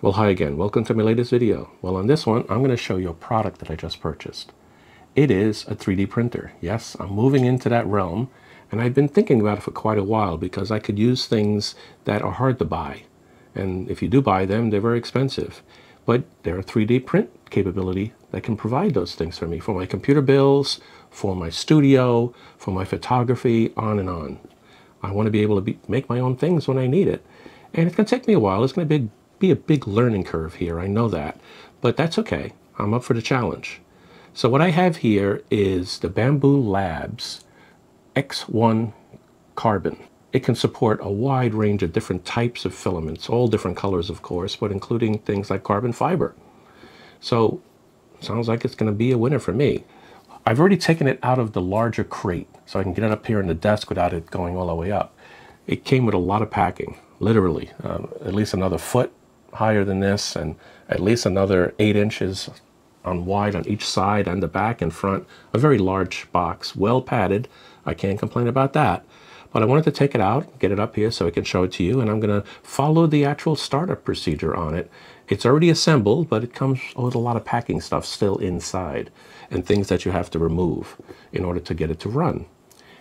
Well, hi again, welcome to my latest video. Well, on this one, I'm going to show you a product that I just purchased. It is a 3D printer. Yes, I'm moving into that realm, and I've been thinking about it for quite a while because I could use things that are hard to buy. And if you do buy them, they're very expensive. But there are 3D print capability that can provide those things for me, for my computer bills, for my studio, for my photography, on and on. I want to be able to make my own things when I need it. And it's going to take me a while. It's going to be a big learning curve here, I know that, but that's okay. I'm up for the challenge. So what I have here is the Bambu Lab X1 Carbon. It can support a wide range of different types of filaments, all different colors of course, but including things like carbon fiber. So sounds like it's going to be a winner for me. I've already taken it out of the larger crate so I can get it up here in the desk without it going all the way up. It came with a lot of packing, literally, at least another foot higher than this and at least another 8 inches on wide on each side and the back and front. A very large box, well padded. I can't complain about that. But I wanted to take it out, get it up here so I can show it to you, and I'm going to follow the actual startup procedure on it. It's already assembled, but it comes with a lot of packing stuff still inside and things that you have to remove in order to get it to run.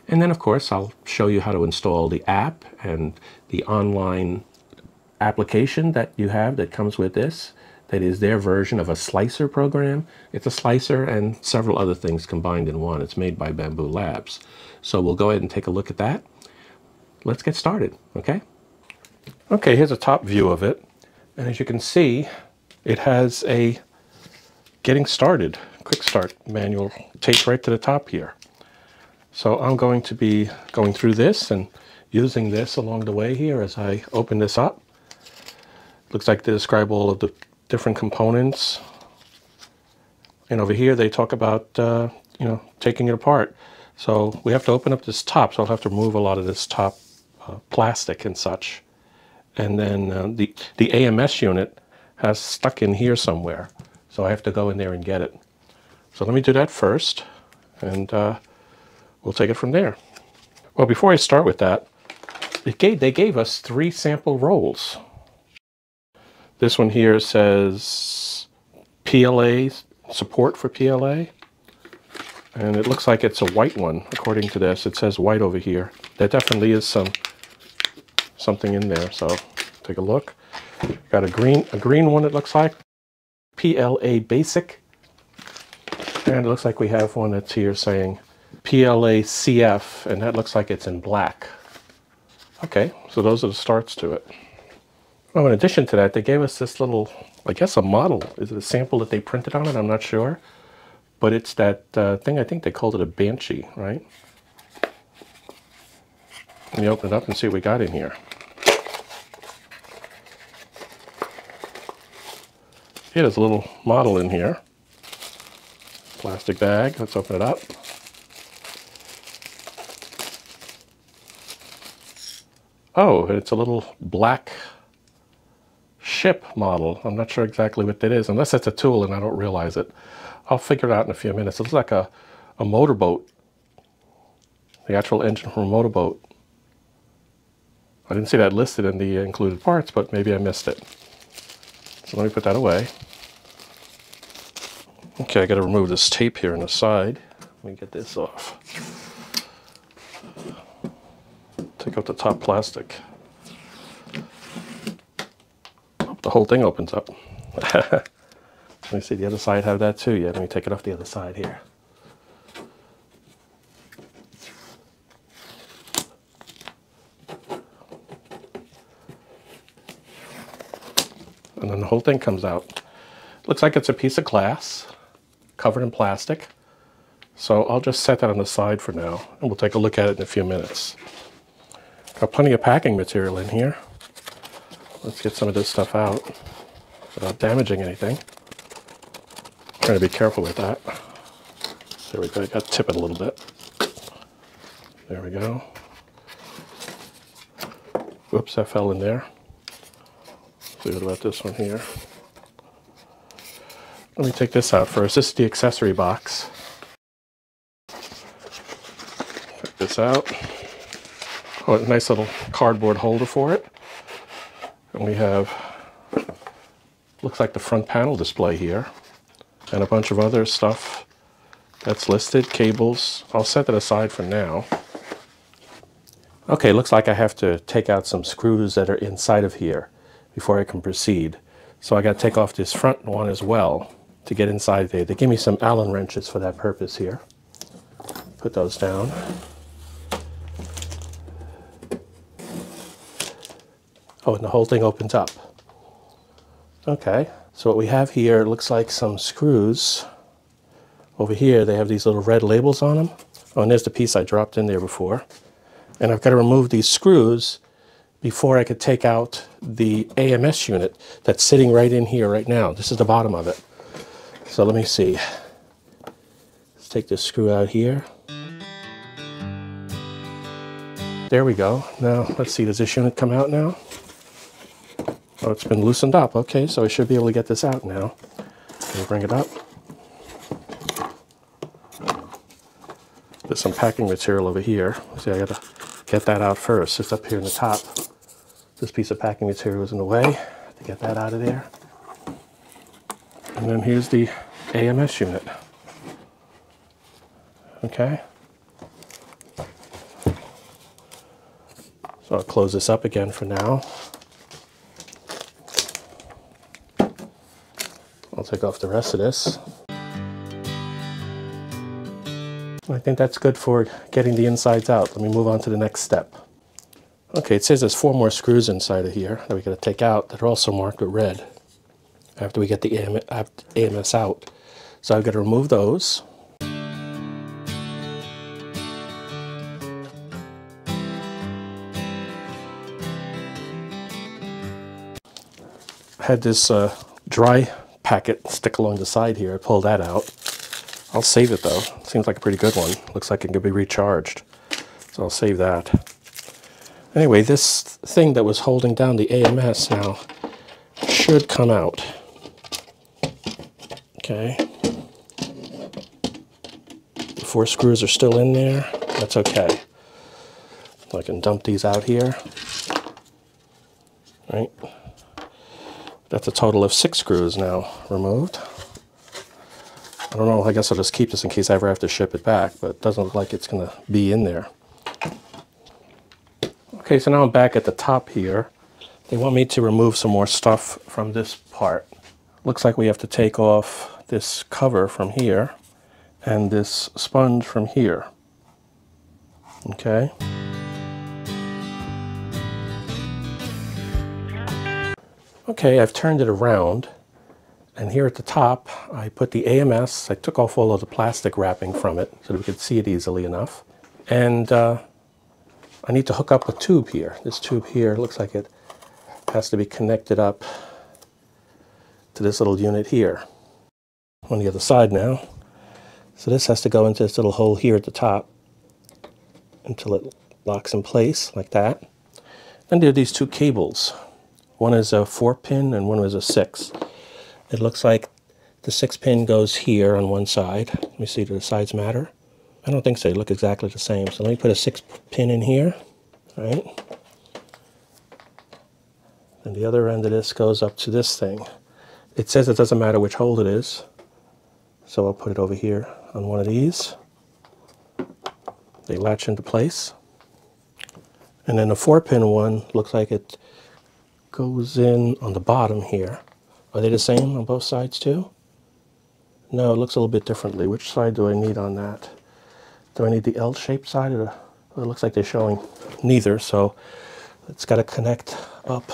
And then, of course, I'll show you how to install the app and the online application that you have that comes with this. That is their version of a slicer program. It's a slicer and several other things combined in one. It's made by Bambu Lab. So we'll go ahead and take a look at that. Let's get started, okay? Okay, here's a top view of it. And as you can see, it has a getting started, quick start manual taped right to the top here. So I'm going to be going through this and using this along the way here as I open this up. Looks like they describe all of the different components. And over here they talk about, taking it apart. So we have to open up this top, so I'll have to remove a lot of this top plastic and such. And then the AMS unit has stuck in here somewhere. So I have to go in there and get it. So let me do that first, and we'll take it from there. Well, before I start with that, they gave us 3 sample rolls. This one here says PLA, support for PLA. And it looks like it's a white one, according to this. It says white over here. There definitely is something in there, so take a look. Got a green one, it looks like. PLA Basic. And it looks like we have one that's here saying PLA CF, and that looks like it's in black. Okay, so those are the starts to it. Well, in addition to that, they gave us this little, I guess a model. Is it a sample that they printed on it? I'm not sure. But it's that thing, I think they called it a Banshee, right? Let me open it up and see what we got in here. Yeah, there's a little model in here. Plastic bag, let's open it up. Oh, it's a little black ship model. I'm not sure exactly what that is, unless that's a tool and I don't realize it. I'll figure it out in a few minutes. It looks like a motorboat. The actual engine from a motorboat. I didn't see that listed in the included parts, but maybe I missed it. So let me put that away. Okay, I gotta remove this tape here on the side. Let me get this off. Take out the top plastic. Hope the whole thing opens up. Let me see the other side have that too. Yeah, let me take it off the other side here. And then the whole thing comes out. Looks like it's a piece of glass covered in plastic. So I'll just set that on the side for now and we'll take a look at it in a few minutes. Got plenty of packing material in here. Let's get some of this stuff out without damaging anything. Trying to be careful with that. There we go, I got to tip it a little bit. There we go. Whoops, that fell in there. See what about this one here? Let me take this out first. This is the accessory box. Check this out. Oh, a nice little cardboard holder for it. And we have looks like the front panel display here, and a bunch of other stuff that's listed, cables. I'll set that aside for now. Okay, looks like I have to take out some screws that are inside of here before I can proceed. So I got to take off this front one as well to get inside there. They give me some Allen wrenches for that purpose here. Put those down. Oh, and the whole thing opens up. Okay, so what we have here looks like some screws. Over here, they have these little red labels on them. Oh, and there's the piece I dropped in there before. And I've got to remove these screws before I could take out the AMS unit that's sitting right in here right now. This is the bottom of it. So let me see. Let's take this screw out here. There we go. Now, let's see, does this unit come out now? Oh, it's been loosened up. Okay, so I should be able to get this out now. Let me bring it up. There's some packing material over here. See, I gotta get that out first. It's up here in the top. This piece of packing material is in the way. To get that out of there. And then here's the AMS unit. Okay. So I'll close this up again for now. I'll take off the rest of this. I think that's good for getting the insides out. Let me move on to the next step. Okay, it says there's 4 more screws inside of here that we got to take out that are also marked with red after we get the AMS out. So I've got to remove those. I had this dry packet stick along the side here. I pulled that out. I'll save it though. Seems like a pretty good one. Looks like it could be recharged. So I'll save that. Anyway, this thing that was holding down the AMS now should come out. Okay. The 4 screws are still in there. That's okay. I can dump these out here. Right. That's a total of 6 screws now removed. I don't know, I guess I'll just keep this in case I ever have to ship it back, but it doesn't look like it's going to be in there. Okay, so now I'm back at the top here. They want me to remove some more stuff from this part. Looks like we have to take off this cover from here and this sponge from here. Okay. Okay, I've turned it around. And here at the top, I put the AMS. I took off all of the plastic wrapping from it so that we could see it easily enough. And I need to hook up a tube here. This tube here looks like it has to be connected up to this little unit here. On the other side now. So this has to go into this little hole here at the top until it locks in place like that. Then there are these 2 cables. One is a 4-pin and one is a 6. It looks like the 6-pin goes here on one side. Let me see, do the sides matter? I don't think so, they look exactly the same. So let me put a 6-pin in here, all right? And the other end of this goes up to this thing. It says it doesn't matter which hole it is. So I'll put it over here on one of these. They latch into place. And then the 4-pin one looks like it goes in on the bottom here. Are they the same on both sides too? No, it looks a little bit differently. Which side do I need on that? Do I need the L-shaped side? Or it looks like they're showing neither, so it's got to connect up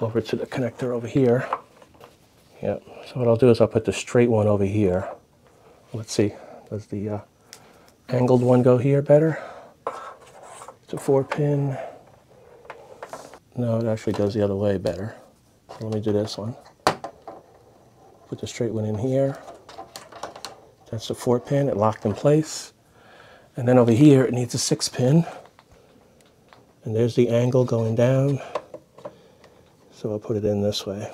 over to the connector over here. Yep. So what I'll do is I'll put the straight one over here. Let's see, does the angled one go here better? It's a 4-pin. No, it actually goes the other way better. So let me do this one. Put the straight one in here. That's the 4-pin, it locked in place. And then over here, it needs a 6-pin. And there's the angle going down. So I'll put it in this way.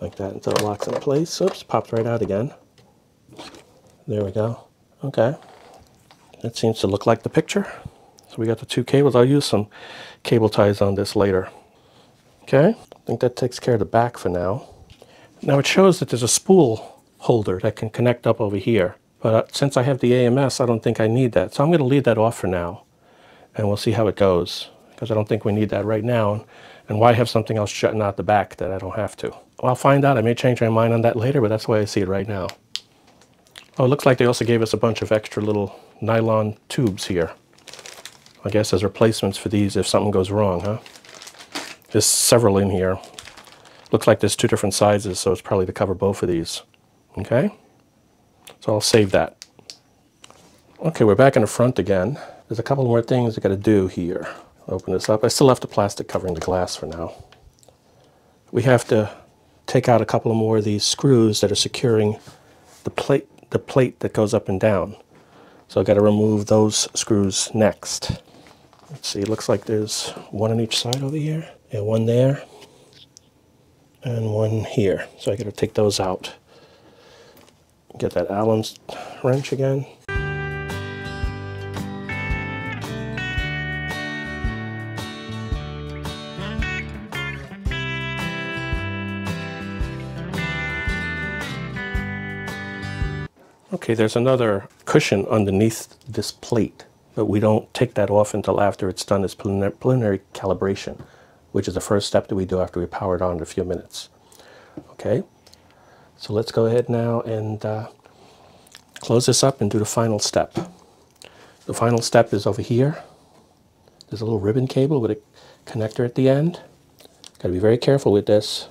Like that until it locks in place. Oops, popped right out again. There we go. Okay. It seems to look like the picture. So we got the two cables. I'll use some cable ties on this later. Okay, I think that takes care of the back for now. Now it shows that there's a spool holder that can connect up over here. But since I have the AMS, I don't think I need that. So I'm going to leave that off for now. And we'll see how it goes. Because I don't think we need that right now. And why have something else shutting out the back that I don't have to? Well, I'll find out. I may change my mind on that later, but that's the way I see it right now. Oh, it looks like they also gave us a bunch of extra little nylon tubes here. I guess as replacements for these if something goes wrong, huh? There's several in here. Looks like there's two different sizes, so it's probably to cover both of these. Okay? So I'll save that. Okay, we're back in the front again. There's a couple more things I gotta do here. Open this up. I still left the plastic covering the glass for now. We have to take out a couple of more of these screws that are securing the plate that goes up and down. So I've got to remove those screws next. Let's see, it looks like there's one on each side over here. Yeah, one there and one here. So I got to take those out. Get that Allen wrench again. Okay, there's another cushion underneath this plate, but we don't take that off until after it's done its preliminary calibration, which is the first step that we do after we power it on in a few minutes. Okay, so let's go ahead now and close this up and do the final step. The final step is over here. There's a little ribbon cable with a connector at the end. Got to be very careful with this.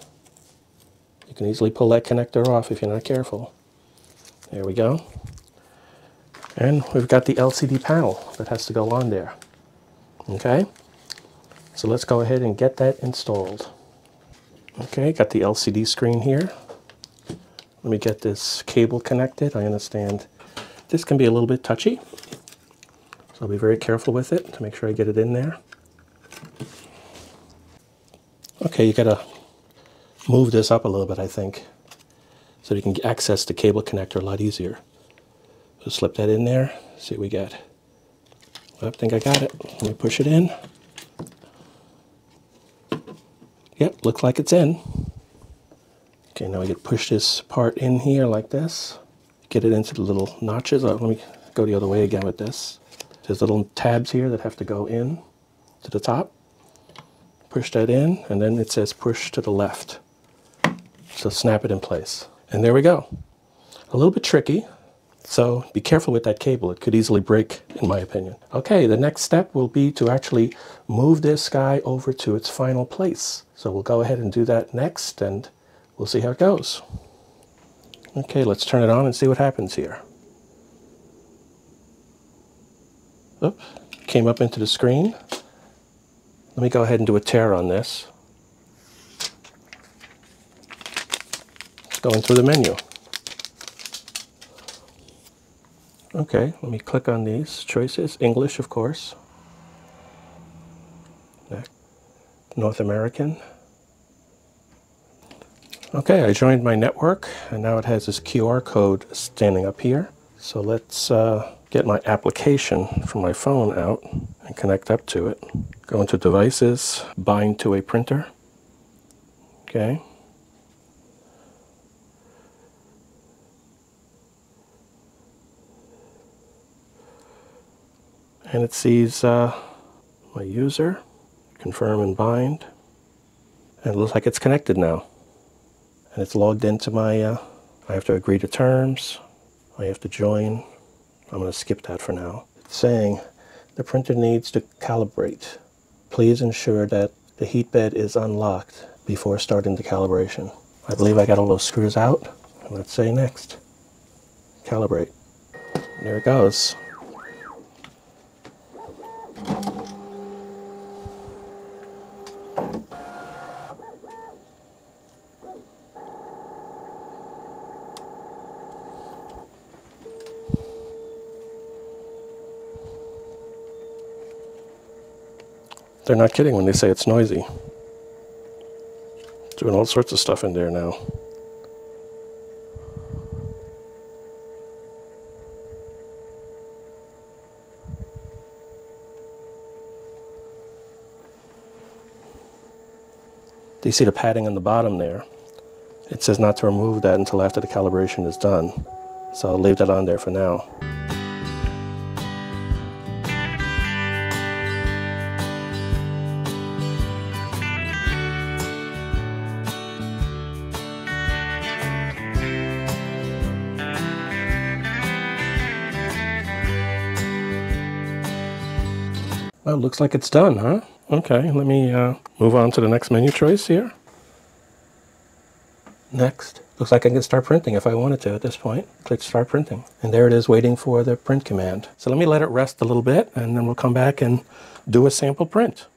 You can easily pull that connector off if you're not careful. There we go. And we've got the LCD panel that has to go on there. Okay, so let's go ahead and get that installed. Okay, got the LCD screen here. Let me get this cable connected. I understand this can be a little bit touchy, so I'll be very careful with it to make sure I get it in there. Okay, you gotta move this up a little bit, I think, so you can access the cable connector a lot easier. So slip that in there, see what we get. I think I got it. Let me push it in. Yep, looks like it's in. Okay, now we can push this part in here like this. Get it into the little notches. Let me go the other way again with this. There's little tabs here that have to go in to the top. Push that in, and then it says push to the left. So snap it in place. And there we go. A little bit tricky, so be careful with that cable. It could easily break, in my opinion. Okay, the next step will be to actually move this guy over to its final place. So we'll go ahead and do that next, and we'll see how it goes. Okay, let's turn it on and see what happens here. Oops, came up into the screen. Let me go ahead and do a tear on this. Going through the menu. Okay, let me click on these choices. English, of course. Next. North American. Okay, I joined my network, and now it has this QR code standing up here. So let's get my application from my phone out and connect up to it. Go into devices, bind to a printer. Okay. And it sees my user, confirm and bind. And it looks like it's connected now. And it's logged into my, I have to agree to terms. I have to join. I'm gonna skip that for now. It's saying, the printer needs to calibrate. Please ensure that the heat bed is unlocked before starting the calibration. I believe I got all those screws out. And let's say next, calibrate. There it goes. They're not kidding when they say it's noisy. Doing all sorts of stuff in there now. Do you see the padding on the bottom there? It says not to remove that until after the calibration is done. So I'll leave that on there for now. Well, looks like it's done, huh? Okay, let me move on to the next menu choice here. Next. Looks like I can start printing if I wanted to at this point. Click start printing. And there it is waiting for the print command. So let me let it rest a little bit and then we'll come back and do a sample print.